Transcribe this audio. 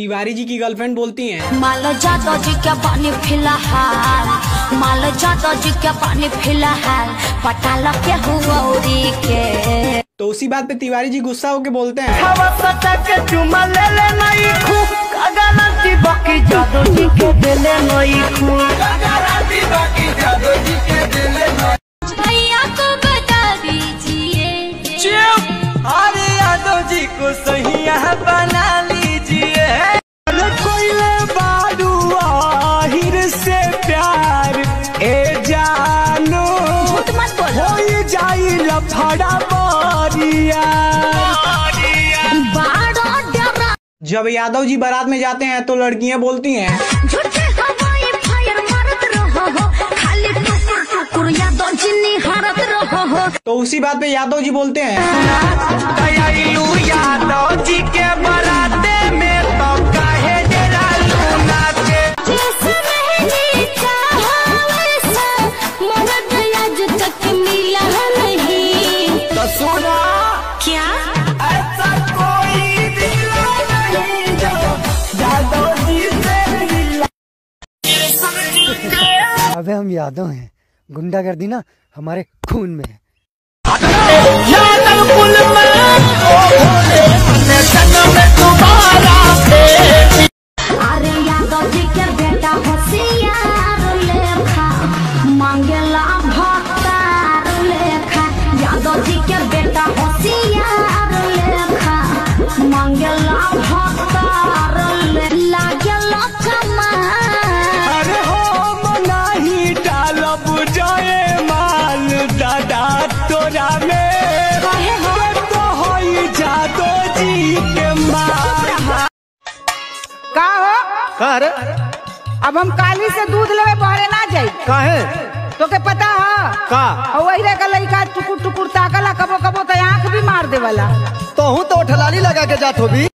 तिवारी जी की गर्लफ्रेंड बोलती हैं मालो यादव जी के पानी फिलहाल, मालो यादव जी के पानी फिलहाल, पता लग के हुवौरी के। तो उसी बात पे तिवारी जी गुस्सा होके बोलते हैं जब यादव जी बारात में जाते हैं तो लड़कियां बोलती हैं तो उसी बात पे यादव जी बोलते हैं यादव जी के बाराते में तो काहे अबे हम यादव हैं, गुंडागर्दी ना हमारे खून में है। कर अब हम काली से दूध लेवे बहरे ना जाई काहे तो के पता है का ओइरे का लइका टुकुर टुकुर ताकला कबो कबो त आंख भी मार देवला तोहू तो ठलाली लगा के जात होबी।